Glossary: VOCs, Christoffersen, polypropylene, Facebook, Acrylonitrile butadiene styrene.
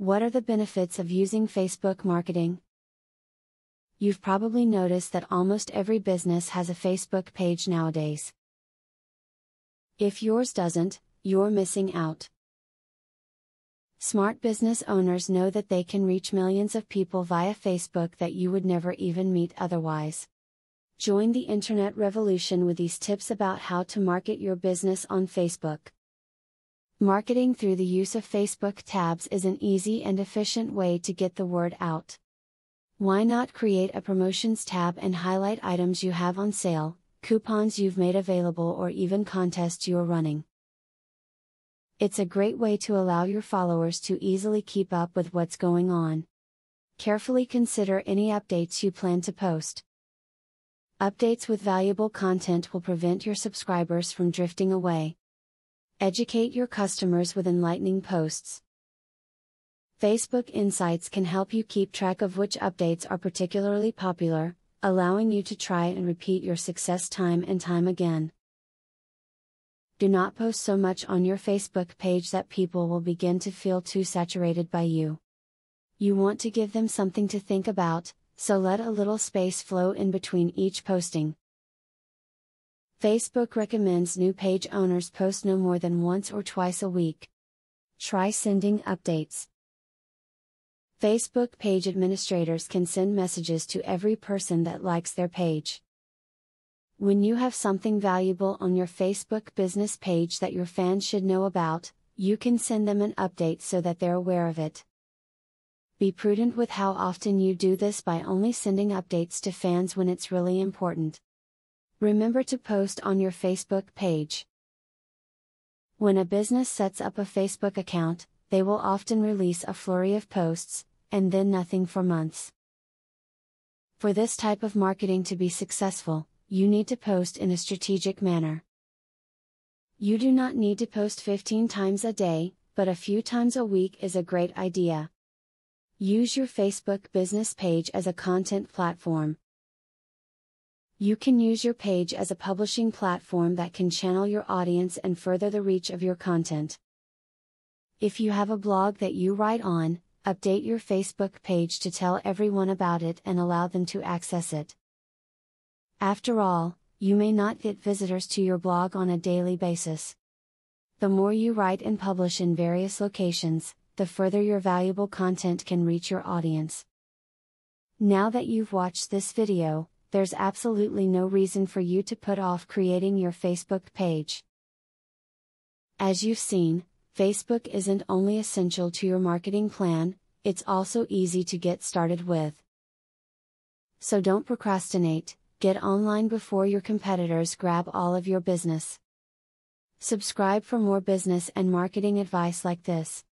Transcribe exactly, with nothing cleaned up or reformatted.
What are the benefits of using Facebook marketing? You've probably noticed that almost every business has a Facebook page nowadays. If yours doesn't, you're missing out. Smart business owners know that they can reach millions of people via Facebook that you would never even meet otherwise. Join the internet revolution with these tips about how to market your business on Facebook. Marketing through the use of Facebook tabs is an easy and efficient way to get the word out. Why not create a promotions tab and highlight items you have on sale, coupons you've made available, or even contests you're running? It's a great way to allow your followers to easily keep up with what's going on. Carefully consider any updates you plan to post. Updates with valuable content will prevent your subscribers from drifting away. Educate your customers with enlightening posts. Facebook Insights can help you keep track of which updates are particularly popular, allowing you to try and repeat your success time and time again. Do not post so much on your Facebook page that people will begin to feel too saturated by you. You want to give them something to think about, so let a little space flow in between each posting. Facebook recommends new page owners post no more than once or twice a week. Try sending updates. Facebook page administrators can send messages to every person that likes their page. When you have something valuable on your Facebook business page that your fans should know about, you can send them an update so that they're aware of it. Be prudent with how often you do this by only sending updates to fans when it's really important. Remember to post on your Facebook page. When a business sets up a Facebook account, they will often release a flurry of posts, and then nothing for months. For this type of marketing to be successful, you need to post in a strategic manner. You do not need to post fifteen times a day, but a few times a week is a great idea. Use your Facebook business page as a content platform. You can use your page as a publishing platform that can channel your audience and further the reach of your content. If you have a blog that you write on, update your Facebook page to tell everyone about it and allow them to access it. After all, you may not get visitors to your blog on a daily basis. The more you write and publish in various locations, the further your valuable content can reach your audience. Now that you've watched this video, there's absolutely no reason for you to put off creating your Facebook page. As you've seen, Facebook isn't only essential to your marketing plan, it's also easy to get started with. So don't procrastinate, get online before your competitors grab all of your business. Subscribe for more business and marketing advice like this.